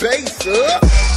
bass up.